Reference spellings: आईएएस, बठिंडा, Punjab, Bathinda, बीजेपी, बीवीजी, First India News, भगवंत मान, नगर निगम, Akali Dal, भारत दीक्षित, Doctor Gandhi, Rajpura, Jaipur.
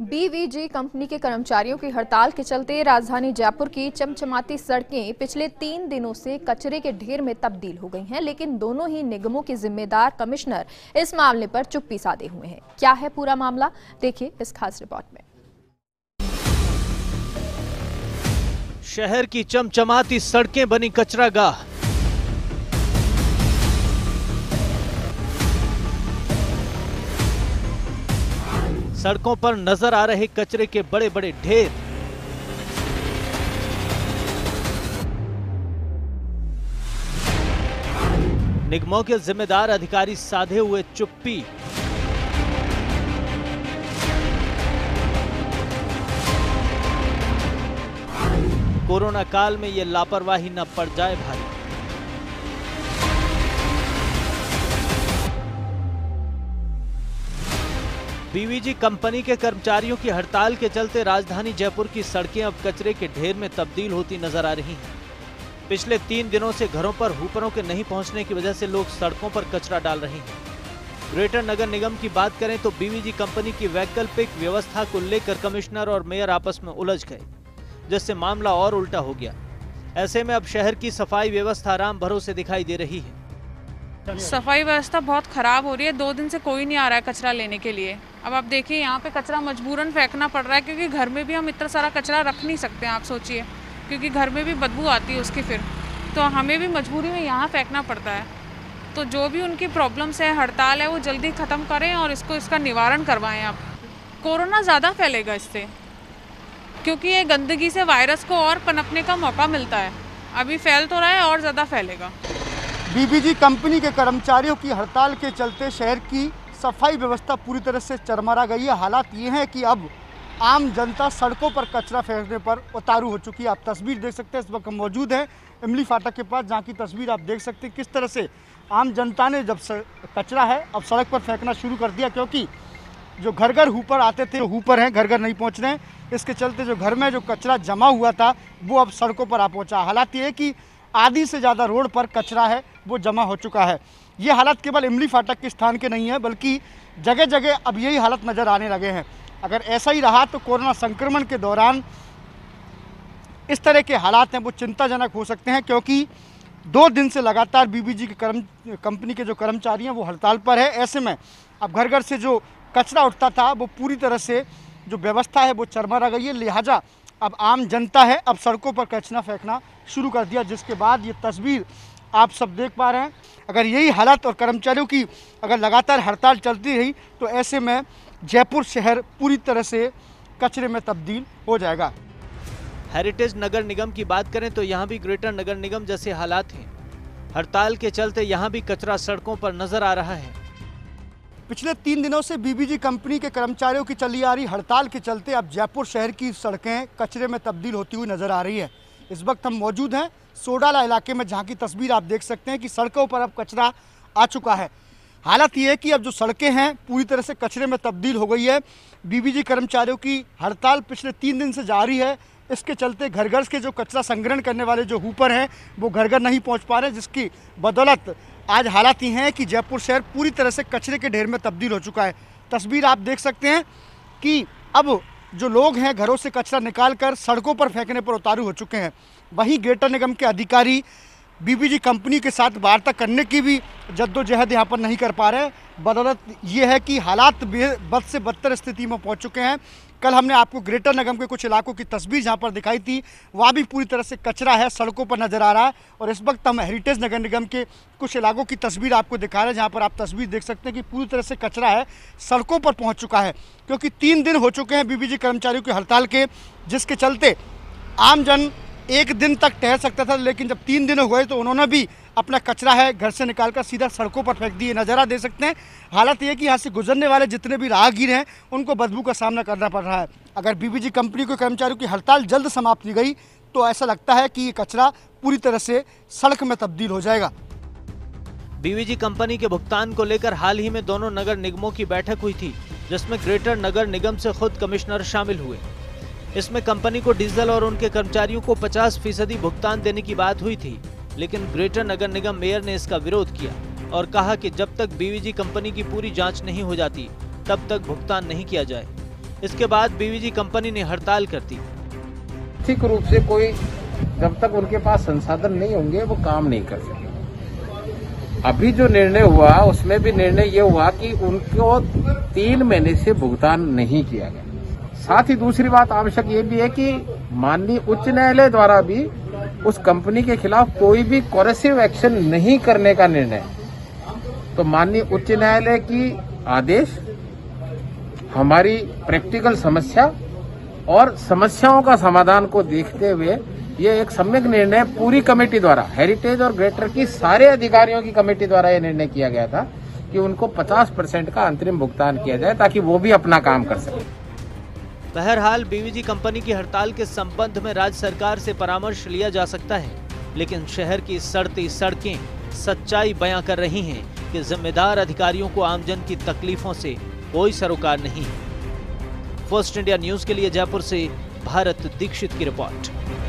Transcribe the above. बीवीजी company के कर्मचारियों की हड़ताल के चलते राजधानी जयपुर की चमचमाती सड़कें पिछले 3 दिनों से कचरे के ढेर में तब्दील हो गई हैं, लेकिन दोनों ही निगमों के जिम्मेदार कमिश्नर इस मामले पर चुप्पी साधे हुए हैं। क्या है पूरा मामला, देखिए इस खास रिपोर्ट में। शहर की चमचमाती सड़कें बनी कचरागाह। सड़कों पर नजर आ रहे कचरे के बड़े बड़े ढेर। निगमों के जिम्मेदार अधिकारी साधे हुए चुप्पी। कोरोना काल में ये लापरवाही न पड़ जाए भारी। बीवीजी कंपनी के कर्मचारियों की हड़ताल के चलते राजधानी जयपुर की सड़कें अब कचरे के ढेर में तब्दील होती नजर आ रही हैं। पिछले 3 दिनों से घरों पर हुपरों के नहीं पहुंचने की वजह से लोग सड़कों पर कचरा डाल रहे हैं। ग्रेटर नगर निगम की बात करें तो बीवीजी कंपनी की वैकल्पिक व्यवस्था को लेकर कमिश्नर और मेयर आपस में उलझ गए, जिससे मामला और उल्टा हो गया। ऐसे में अब शहर की सफाई व्यवस्था राम भरोसे दिखाई दे रही है। सफाई व्यवस्था बहुत खराब हो रही है। 2 दिन से कोई नहीं आ रहा है कचरा लेने के लिए। अब आप देखिए यहाँ पे कचरा मजबूरन फेंकना पड़ रहा है, क्योंकि घर में भी हम इतना सारा कचरा रख नहीं सकते हैं। आप सोचिए, क्योंकि घर में भी बदबू आती है उसकी, फिर तो हमें भी मजबूरी में यहाँ फेंकना पड़ता है। तो जो भी उनकी प्रॉब्लम्स है, हड़ताल है, वो जल्दी ख़त्म करें और इसका निवारण करवाएँ। आप कोरोना ज़्यादा फैलेगा इससे, क्योंकि ये गंदगी से वायरस को और पनपने का मौका मिलता है। अभी फैल तो रहा है और ज़्यादा फैलेगा। बीवीजी कंपनी के कर्मचारियों की हड़ताल के चलते शहर की सफाई व्यवस्था पूरी तरह से चरमरा गई है। हालात ये हैं कि अब आम जनता सड़कों पर कचरा फेंकने पर उतारू हो चुकी है। आप तस्वीर देख सकते हैं, इस वक्त मौजूद है इमली फाटक के पास, जहाँ की तस्वीर आप देख सकते हैं किस तरह से आम जनता ने जब कचरा है अब सड़क पर फेंकना शुरू कर दिया, क्योंकि जो घर घर हुपर आते थे हुपर हैं घर घर नहीं पहुँच रहे हैं। इसके चलते जो घर में जो कचरा जमा हुआ था वो अब सड़कों पर आ पहुँचा। हालात ये है कि आधी से ज़्यादा रोड पर कचरा है वो जमा हो चुका है। ये हालत केवल इमली फाटक के स्थान के नहीं है, बल्कि जगह जगह अब यही हालत नज़र आने लगे हैं। अगर ऐसा ही रहा तो कोरोना संक्रमण के दौरान इस तरह के हालात हैं वो चिंताजनक हो सकते हैं, क्योंकि 2 दिन से लगातार बीवीजी के कंपनी के जो कर्मचारी हैं वो हड़ताल पर है। ऐसे में अब घर घर से जो कचरा उठता था वो पूरी तरह से जो व्यवस्था है वो चरमरा गई है। लिहाजा अब आम जनता है अब सड़कों पर कचरा फेंकना शुरू कर दिया, जिसके बाद ये तस्वीर आप सब देख पा रहे हैं। अगर यही हालत और कर्मचारियों की अगर लगातार हड़ताल चलती रही तो ऐसे में जयपुर शहर पूरी तरह से कचरे में तब्दील हो जाएगा। हेरिटेज नगर निगम की बात करें तो यहाँ भी ग्रेटर नगर निगम जैसे हालात हैं। हड़ताल के चलते यहाँ भी कचरा सड़कों पर नजर आ रहा है। पिछले 3 दिनों से बीवीजी कंपनी के कर्मचारियों की चली आ रही हड़ताल के चलते अब जयपुर शहर की सड़कें कचरे में तब्दील होती हुई नजर आ रही है। इस वक्त हम मौजूद हैं सोडाला इलाके में, जहाँ की तस्वीर आप देख सकते हैं कि सड़कों पर अब कचरा आ चुका है। हालत ये है कि अब जो सड़कें हैं पूरी तरह से कचरे में तब्दील हो गई है। बीवीजी कर्मचारियों की हड़ताल पिछले 3 दिन से जारी है। इसके चलते घर घर के जो कचरा संग्रहण करने वाले जो हुपर हैं वो घर घर नहीं पहुँच पा रहे, जिसकी बदौलत आज हालात ये हैं कि जयपुर शहर पूरी तरह से कचरे के ढेर में तब्दील हो चुका है। तस्वीर आप देख सकते हैं कि अब जो लोग हैं घरों से कचरा निकालकर सड़कों पर फेंकने पर उतारू हो चुके हैं। वहीं ग्रेटर निगम के अधिकारी बीवीजी कंपनी के साथ वार्ता करने की भी जद्दोजहद यहाँ पर नहीं कर पा रहे। बदौलत ये है कि हालात बद से बदतर स्थिति में पहुँच चुके हैं। कल हमने आपको ग्रेटर निगम के कुछ इलाकों की तस्वीर जहाँ पर दिखाई थी, वहाँ भी पूरी तरह से कचरा है सड़कों पर नज़र आ रहा है। और इस वक्त हम हेरिटेज नगर निगम के कुछ इलाकों की तस्वीर आपको दिखा रहे हैं, जहाँ पर आप तस्वीर देख सकते हैं कि पूरी तरह से कचरा है सड़कों पर पहुँच चुका है। क्योंकि 3 दिन हो चुके हैं बीवीजी कर्मचारियों की हड़ताल के, जिसके चलते आमजन एक दिन तक ठहर सकता था, लेकिन जब 3 दिन हुए तो उन्होंने भी अपना कचरा है घर से निकालकर सीधा सड़कों पर फेंक दिए। नज़ारा दे सकते हैं। हालत यह है कि यहाँ से गुजरने वाले जितने भी राहगीर हैं उनको बदबू का सामना करना पड़ रहा है। अगर बीवीजी कंपनी के कर्मचारियों की हड़ताल जल्द समाप्त की गई तो ऐसा लगता है कि ये कचरा पूरी तरह से सड़क में तब्दील हो जाएगा। बीवीजी कंपनी के भुगतान को लेकर हाल ही में दोनों नगर निगमों की बैठक हुई थी, जिसमें ग्रेटर नगर निगम से खुद कमिश्नर शामिल हुए। इसमें कंपनी को डीजल और उनके कर्मचारियों को 50% भुगतान देने की बात हुई थी, लेकिन ग्रेटर नगर निगम मेयर ने इसका विरोध किया और कहा कि जब तक बीवीजी कंपनी की पूरी जांच नहीं हो जाती तब तक भुगतान नहीं किया जाए। इसके बाद बीवीजी कंपनी ने हड़ताल कर दी। ठीक रूप से कोई जब तक उनके पास संसाधन नहीं होंगे वो काम नहीं कर सकेंगे। अभी जो निर्णय हुआ उसमें भी निर्णय ये हुआ कि उनको 3 महीने से भुगतान नहीं किया गया। साथ ही दूसरी बात आवश्यक ये भी है कि माननीय उच्च न्यायालय द्वारा भी उस कंपनी के खिलाफ कोई भी कोरेसिव एक्शन नहीं करने का निर्णय, तो माननीय उच्च न्यायालय की आदेश हमारी प्रैक्टिकल समस्या और समस्याओं का समाधान को देखते हुए ये एक सम्यक निर्णय पूरी कमेटी द्वारा, हेरिटेज और ग्रेटर की सारे अधिकारियों की कमेटी द्वारा ये निर्णय किया गया था कि उनको 50% का अंतरिम भुगतान किया जाए ताकि वो भी अपना काम कर सके। बहरहाल बीवीजी कंपनी की हड़ताल के संबंध में राज्य सरकार से परामर्श लिया जा सकता है, लेकिन शहर की सड़ती सड़कें सच्चाई बयां कर रही हैं कि जिम्मेदार अधिकारियों को आमजन की तकलीफों से कोई सरोकार नहीं है। फर्स्ट इंडिया न्यूज़ के लिए जयपुर से भारत दीक्षित की रिपोर्ट।